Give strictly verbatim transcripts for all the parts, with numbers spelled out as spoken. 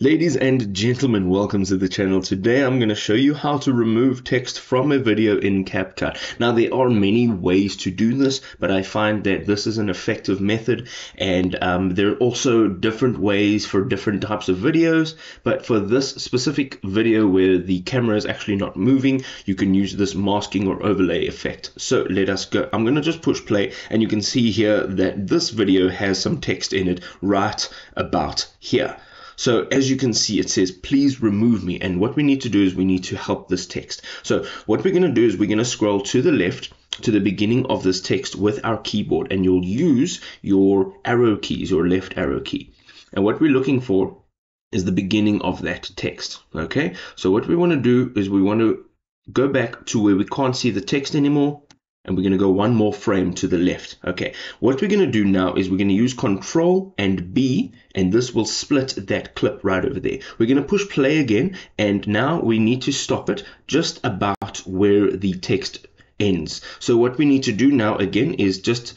Ladies and gentlemen, welcome to the channel. Today I'm going to show you how to remove text from a video in CapCut. Now there are many ways to do this, but I find that this is an effective method, and um, there are also different ways for different types of videos, but for this specific video where the camera is actually not moving, you can use this masking or overlay effect. So let us go. I'm going to just push play, and you can see here that this video has some text in it right about here. So as you can see, it says, please remove me. And what we need to do is we need to help this text. So what we're going to do is we're going to scroll to the left to the beginning of this text with our keyboard, and you'll use your arrow keys, your left arrow key. And what we're looking for is the beginning of that text. Okay. So what we want to do is we want to go back to where we can't see the text anymore. And we're going to go one more frame to the left. Okay, what we're going to do now is we're going to use Control and B, and this will split that clip right over there. We're going to push play again, and now we need to stop it just about where the text ends. So what we need to do now again is just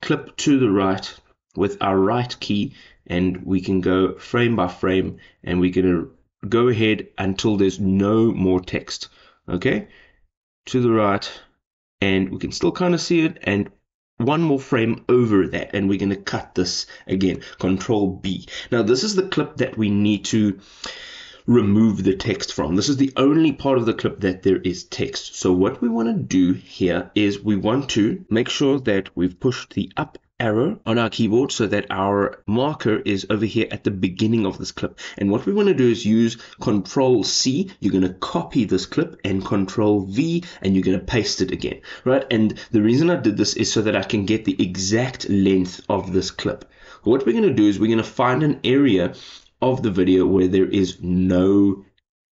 clip to the right with our right key, and we can go frame by frame, and we're going to go ahead until there's no more text. Okay, to the right. And we can still kind of see it, and one more frame over that, and we're going to cut this again, Control B. Now this is the clip that we need to remove the text from. This is the only part of the clip that there is text. So what we want to do here is we want to make sure that we've pushed the up arrow on our keyboard so that our marker is over here at the beginning of this clip. And what we want to do is use Control C. You're going to copy this clip, and Control V, and you're going to paste it again, right? And the reason I did this is so that I can get the exact length of this clip. What we're going to do is we're going to find an area of the video where there is no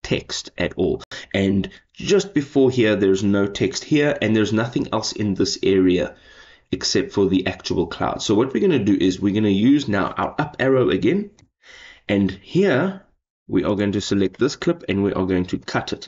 text at all, and just before here there's no text here, and there's nothing else in this area except for the actual cloud. So what we're going to do is we're going to use now our up arrow again, and here we are going to select this clip, and we are going to cut it.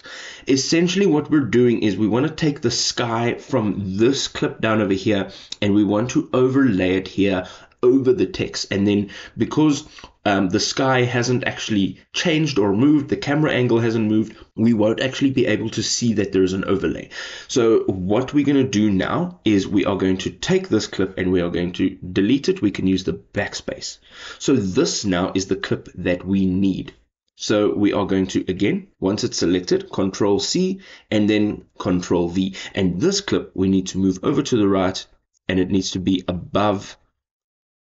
Essentially what we're doing is we want to take the sky from this clip down over here, and we want to overlay it here over the text. And then because um, the sky hasn't actually changed or moved, the camera angle hasn't moved, we won't actually be able to see that there is an overlay. So what we're going to do now is we are going to take this clip, and we are going to delete it. We can use the backspace. So this now is the clip that we need. So we are going to, again, once it's selected, Control C and then Control V. And this clip we need to move over to the right, and it needs to be above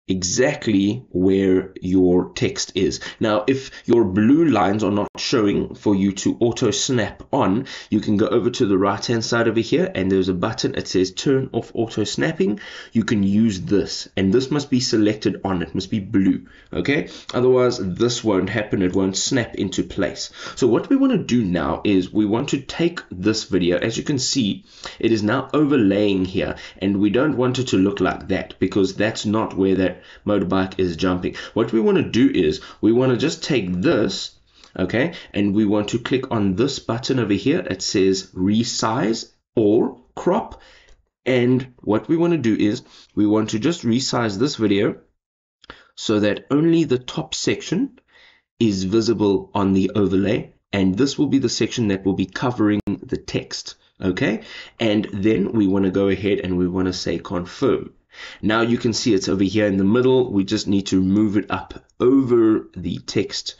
exactly where your text is. Now, if your blue lines are not showing for you to auto snap on, you can go over to the right hand side over here, and there's a button. It says turn off auto snapping. You can use this, and this must be selected on. It must be blue. Okay, otherwise this won't happen. It won't snap into place. So what we want to do now is we want to take this video. As you can see, it is now overlaying here, and we don't want it to look like that, because that's not where that motorbike is jumping. What we want to do is we want to just take this, okay, and we want to click on this button over here. It says resize or crop, and what we want to do is we want to just resize this video so that only the top section is visible on the overlay, and this will be the section that will be covering the text. Okay, and then we want to go ahead and we want to say confirm. Now you can see it's over here in the middle. We just need to move it up over the text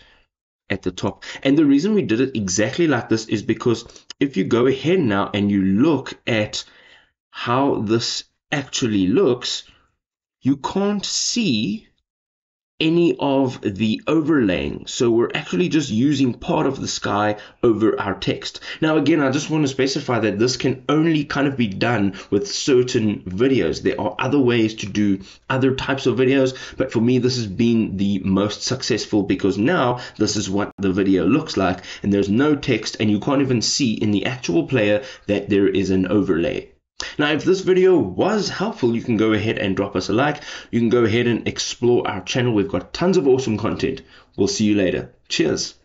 at the top. And the reason we did it exactly like this is because if you go ahead now and you look at how this actually looks, you can't see any of the overlaying. So we're actually just using part of the sky over our text. Now again, I just want to specify that this can only kind of be done with certain videos. There are other ways to do other types of videos, but for me this has been the most successful, because now this is what the video looks like, and there's no text, and you can't even see in the actual player that there is an overlay. Now, if this video was helpful, you can go ahead and drop us a like. You can go ahead and explore our channel. We've got tons of awesome content. We'll see you later. Cheers.